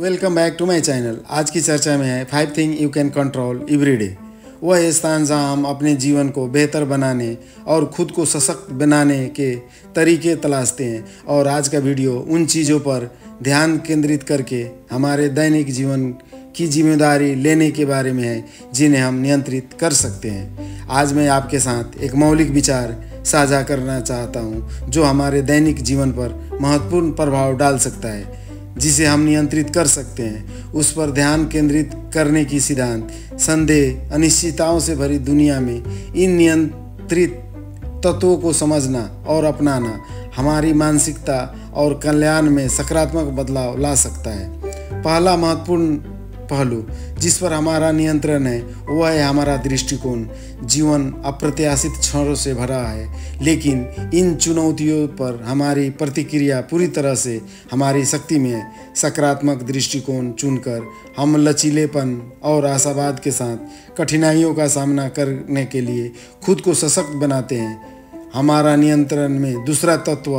Welcome back to my channel. आज की चर्चा में है 5 thing you can control every day. वह स्थान जहाँ हम अपने जीवन को बेहतर बनाने और खुद को सशक्त बनाने के तरीके तलाशते हैं, और आज का वीडियो उन चीज़ों पर ध्यान केंद्रित करके हमारे दैनिक जीवन की जिम्मेदारी लेने के बारे में है जिन्हें हम नियंत्रित कर सकते हैं। आज मैं आपके साथ एक मौलिक विचार साझा करना चाहता हूँ जो हमारे दैनिक जीवन पर महत्वपूर्ण प्रभाव डाल सकता है, जिसे हम नियंत्रित कर सकते हैं। उस पर ध्यान केंद्रित करने की सिद्धांत संदेह अनिश्चितताओं से भरी दुनिया में इन नियंत्रित तत्वों को समझना और अपनाना हमारी मानसिकता और कल्याण में सकारात्मक बदलाव ला सकता है। पहला महत्वपूर्ण पहलू जिस पर हमारा नियंत्रण है वह है हमारा दृष्टिकोण। जीवन अप्रत्याशित क्षणों से भरा है, लेकिन इन चुनौतियों पर हमारी प्रतिक्रिया पूरी तरह से हमारी शक्ति में है। सकारात्मक दृष्टिकोण चुनकर हम लचीलेपन और आशावाद के साथ कठिनाइयों का सामना करने के लिए खुद को सशक्त बनाते हैं। हमारा नियंत्रण में दूसरा तत्व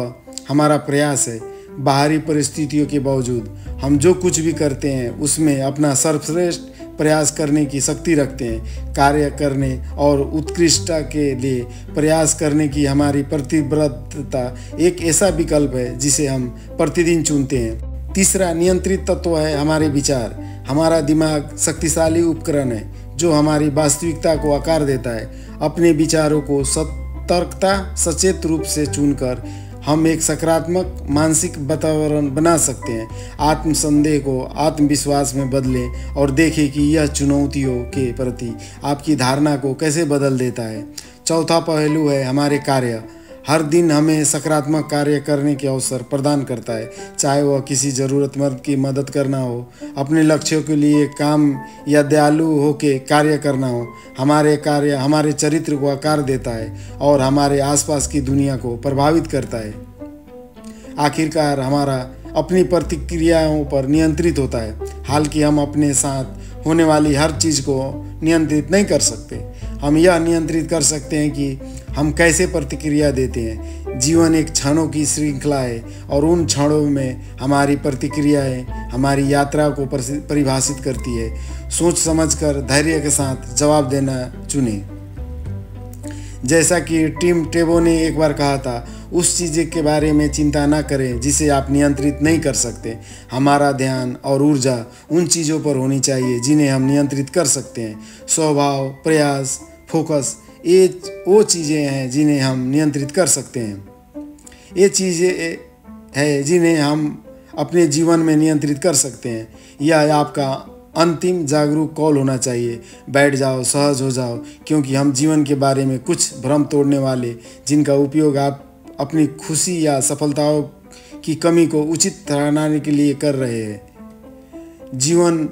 हमारा प्रयास है। बाहरी परिस्थितियों के बावजूद हम जो कुछ भी करते हैं उसमें अपना सर्वश्रेष्ठ प्रयास करने की शक्ति रखते हैं। कार्य करने और उत्कृष्टता के लिए प्रयास करने की हमारी प्रतिबद्धता एक ऐसा विकल्प है जिसे हम प्रतिदिन चुनते हैं। तीसरा नियंत्रित तत्व है हमारे विचार। हमारा दिमाग शक्तिशाली उपकरण है जो हमारी वास्तविकता को आकार देता है। अपने विचारों को सतर्कता सचेत रूप से चुनकर हम एक सकारात्मक मानसिक वातावरण बना सकते हैं। आत्मसंदेह को आत्मविश्वास में बदलें और देखें कि यह चुनौतियों के प्रति आपकी धारणा को कैसे बदल देता है। चौथा पहलू है हमारे कार्य। हर दिन हमें सकारात्मक कार्य करने के अवसर प्रदान करता है, चाहे वह किसी ज़रूरतमंद की मदद करना हो, अपने लक्ष्यों के लिए काम या दयालु होकर कार्य करना हो। हमारे कार्य हमारे चरित्र को आकार देता है और हमारे आसपास की दुनिया को प्रभावित करता है। आखिरकार हमारा अपनी प्रतिक्रियाओं पर नियंत्रित होता है। हालांकि हम अपने साथ होने वाली हर चीज़ को नियंत्रित नहीं कर सकते, हम यह नियंत्रित कर सकते हैं कि हम कैसे प्रतिक्रिया देते हैं। जीवन एक क्षणों की श्रृंखला है और उन क्षणों में हमारी प्रतिक्रियाएं हमारी यात्रा को परिभाषित करती है। सोच समझकर धैर्य के साथ जवाब देना चुने। जैसा कि टिम टेबो ने एक बार कहा था, उस चीज़ के बारे में चिंता ना करें जिसे आप नियंत्रित नहीं कर सकते। हमारा ध्यान और ऊर्जा उन चीज़ों पर होनी चाहिए जिन्हें हम नियंत्रित कर सकते हैं। स्वभाव, प्रयास, फोकस, ये वो चीज़ें हैं जिन्हें हम नियंत्रित कर सकते हैं। ये चीज़ें हैं जिन्हें हम अपने जीवन में नियंत्रित कर सकते हैं। यह आपका अंतिम जागरूक कॉल होना चाहिए। बैठ जाओ, सहज हो जाओ, क्योंकि हम जीवन के बारे में कुछ भ्रम तोड़ने वाले जिनका उपयोग आप अपनी खुशी या सफलताओं की कमी को उचित ठहराने के लिए कर रहे हैं। जीवन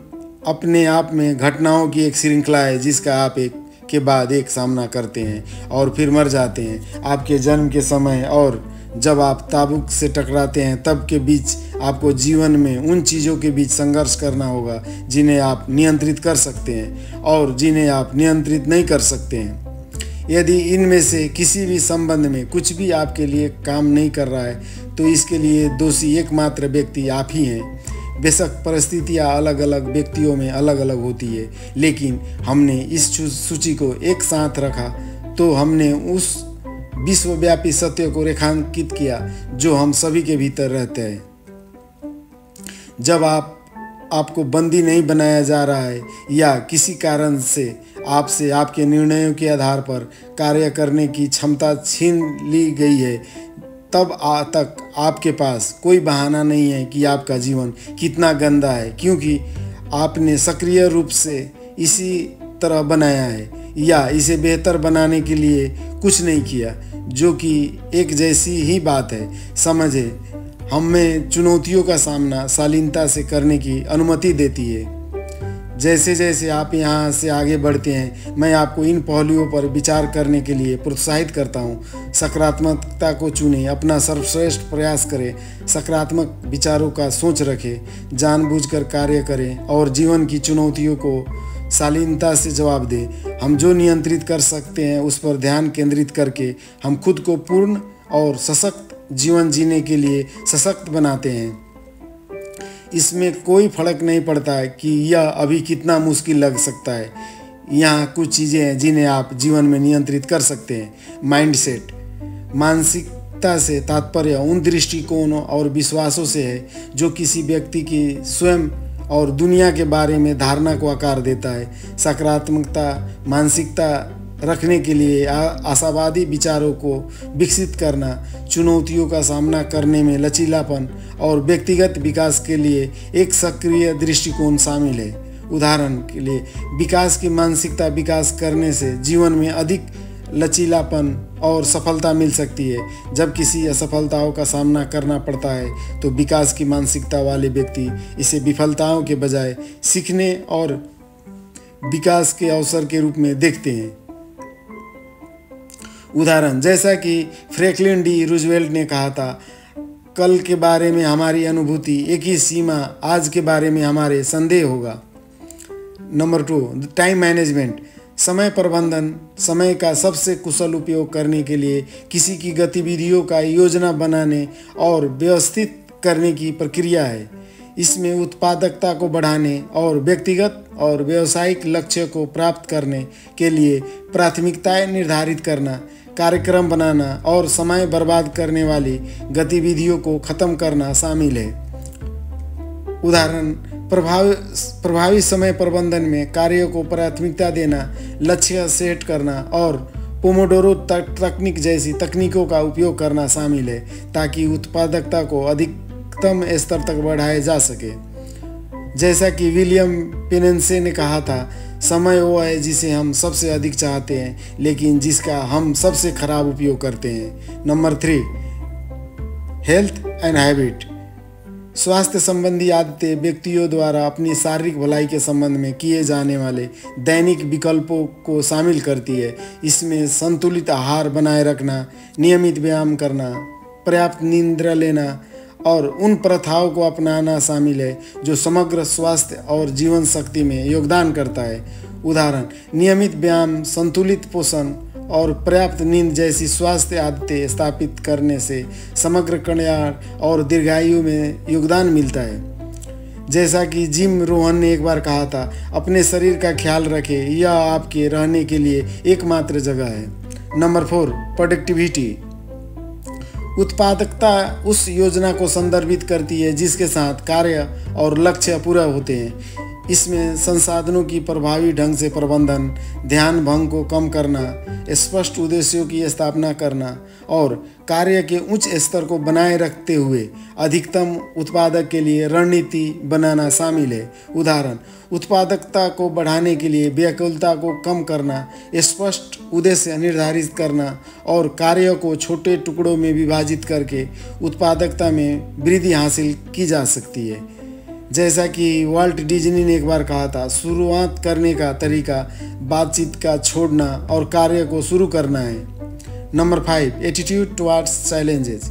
अपने आप में घटनाओं की एक श्रृंखला है जिसका आप एक के बाद एक सामना करते हैं और फिर मर जाते हैं। आपके जन्म के समय और जब आप ताबूत से टकराते हैं तब के बीच आपको जीवन में उन चीज़ों के बीच संघर्ष करना होगा जिन्हें आप नियंत्रित कर सकते हैं और जिन्हें आप नियंत्रित नहीं कर सकते हैं। यदि इनमें से किसी भी संबंध में कुछ भी आपके लिए काम नहीं कर रहा है तो इसके लिए दोषी एकमात्र व्यक्ति आप ही हैं। बेशक परिस्थितियाँ अलग अलग व्यक्तियों में अलग अलग होती है, लेकिन हमने इस सूची को एक साथ रखा तो हमने उस विश्वव्यापी सत्य को रेखांकित किया जो हम सभी के भीतर रहते हैं। जब आपको बंदी नहीं बनाया जा रहा है या किसी कारण से आपसे आपके निर्णयों के आधार पर कार्य करने की क्षमता छीन ली गई है, तब तक आपके पास कोई बहाना नहीं है कि आपका जीवन कितना गंदा है, क्योंकि आपने सक्रिय रूप से इसी तरह बनाया है या इसे बेहतर बनाने के लिए कुछ नहीं किया, जो कि एक जैसी ही बात है। समझे, हमें चुनौतियों का सामना शालीनता से करने की अनुमति देती है। जैसे जैसे आप यहाँ से आगे बढ़ते हैं, मैं आपको इन पहलुओं पर विचार करने के लिए प्रोत्साहित करता हूँ। सकारात्मकता को चुनें, अपना सर्वश्रेष्ठ प्रयास करें, सकारात्मक विचारों का सोच रखें, जानबूझकर कार्य करें और जीवन की चुनौतियों को शालीनता से जवाब दें। हम जो नियंत्रित कर सकते हैं उस पर ध्यान केंद्रित करके हम खुद को पूर्ण और सशक्त जीवन जीने के लिए सशक्त बनाते हैं। इसमें कोई फर्क नहीं पड़ता है कि यह अभी कितना मुश्किल लग सकता है। यहाँ कुछ चीज़ें हैं जिन्हें आप जीवन में नियंत्रित कर सकते हैं। माइंडसेट, मानसिकता से तात्पर्य उन दृष्टिकोणों और विश्वासों से है जो किसी व्यक्ति की स्वयं और दुनिया के बारे में धारणा को आकार देता है। सकारात्मकता मानसिकता रखने के लिए आशावादी विचारों को विकसित करना, चुनौतियों का सामना करने में लचीलापन और व्यक्तिगत विकास के लिए एक सक्रिय दृष्टिकोण शामिल है। उदाहरण के लिए विकास की मानसिकता विकास करने से जीवन में अधिक लचीलापन और सफलता मिल सकती है। जब किसी असफलताओं का सामना करना पड़ता है तो विकास की मानसिकता वाले व्यक्ति इसे विफलताओं के बजाय सीखने और विकास के अवसर के रूप में देखते हैं। उदाहरण जैसा कि फ्रैंकलिन डी रूजवेल्ट ने कहा था, कल के बारे में हमारी अनुभूति एक ही सीमा आज के बारे में हमारे संदेह होगा। नंबर 2, टाइम मैनेजमेंट। समय प्रबंधन, समय का सबसे कुशल उपयोग करने के लिए किसी की गतिविधियों का योजना बनाने और व्यवस्थित करने की प्रक्रिया है। इसमें उत्पादकता को बढ़ाने और व्यक्तिगत और व्यावसायिक लक्ष्य को प्राप्त करने के लिए प्राथमिकताएं निर्धारित करना, कार्यक्रम बनाना और समय बर्बाद करने वाली गतिविधियों को खत्म करना शामिल है। उदाहरण प्रभावी समय प्रबंधन में कार्यों को प्राथमिकता देना, लक्ष्य सेट करना और पोमोडोरो तकनीक जैसी तकनीकों का उपयोग करना शामिल है ताकि उत्पादकता को अधिकतम स्तर तक बढ़ाया जा सके। जैसा कि विलियम पिनेंसे ने कहा था, समय वो है जिसे हम सबसे अधिक चाहते हैं लेकिन जिसका हम सबसे खराब उपयोग करते हैं। नंबर 3, हेल्थ एंड हैबिट। स्वास्थ्य संबंधी आदतें व्यक्तियों द्वारा अपनी शारीरिक भलाई के संबंध में किए जाने वाले दैनिक विकल्पों को शामिल करती है। इसमें संतुलित आहार बनाए रखना, नियमित व्यायाम करना, पर्याप्त निंद्रा लेना और उन प्रथाओं को अपनाना शामिल है जो समग्र स्वास्थ्य और जीवन शक्ति में योगदान करता है। उदाहरण नियमित व्यायाम, संतुलित पोषण और पर्याप्त नींद जैसी स्वास्थ्य आदतें स्थापित करने से समग्र कल्याण और दीर्घायु में योगदान मिलता है। जैसा कि जिम रोहन ने एक बार कहा था, अपने शरीर का ख्याल रखें, यह आपके रहने के लिए एकमात्र जगह है। नंबर 4, प्रोडक्टिविटी। उत्पादकता उस योजना को संदर्भित करती है जिसके साथ कार्य और लक्ष्य पूरा होते हैं। इसमें संसाधनों की प्रभावी ढंग से प्रबंधन, ध्यान भंग को कम करना, स्पष्ट उद्देश्यों की स्थापना करना और कार्य के उच्च स्तर को बनाए रखते हुए अधिकतम उत्पादक के लिए रणनीति बनाना शामिल है। उदाहरण उत्पादकता को बढ़ाने के लिए व्याकुलता को कम करना, स्पष्ट उद्देश्य निर्धारित करना और कार्यों को छोटे टुकड़ों में विभाजित करके उत्पादकता में वृद्धि हासिल की जा सकती है। जैसा कि वॉल्ट डिज्नी ने एक बार कहा था, शुरुआत करने का तरीका बातचीत का छोड़ना और कार्य को शुरू करना है। नंबर 5, एटीट्यूड टुवार्ड्स चैलेंजेस।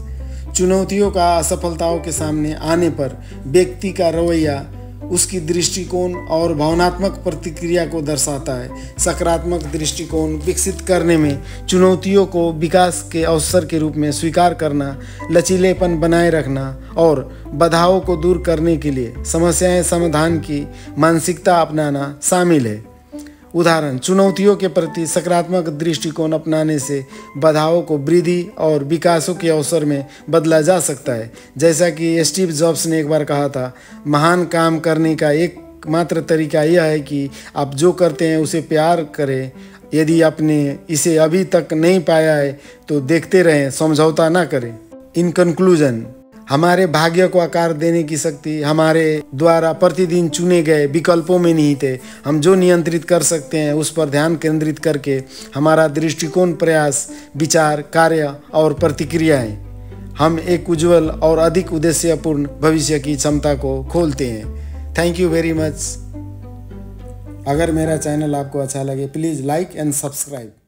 चुनौतियों का असफलताओं के सामने आने पर व्यक्ति का रवैया उसकी दृष्टिकोण और भावनात्मक प्रतिक्रिया को दर्शाता है। सकारात्मक दृष्टिकोण विकसित करने में चुनौतियों को विकास के अवसर के रूप में स्वीकार करना, लचीलेपन बनाए रखना और बाधाओं को दूर करने के लिए समस्याएं समाधान की मानसिकता अपनाना शामिल है। उदाहरण चुनौतियों के प्रति सकारात्मक दृष्टिकोण अपनाने से बाधाओं को वृद्धि और विकासों के अवसर में बदला जा सकता है। जैसा कि स्टीव जॉब्स ने एक बार कहा था, महान काम करने का एकमात्र तरीका यह है कि आप जो करते हैं उसे प्यार करें। यदि आपने इसे अभी तक नहीं पाया है तो देखते रहें, समझौता ना करें। इन कंक्लूजन, हमारे भाग्य को आकार देने की शक्ति हमारे द्वारा प्रतिदिन चुने गए विकल्पों में निहित है। हम जो नियंत्रित कर सकते हैं उस पर ध्यान केंद्रित करके हमारा दृष्टिकोण, प्रयास, विचार, कार्य और प्रतिक्रियाएं हम एक उज्ज्वल और अधिक उद्देश्यपूर्ण भविष्य की क्षमता को खोलते हैं। Thank you very much. अगर मेरा चैनल आपको अच्छा लगे प्लीज़ लाइक एंड सब्सक्राइब।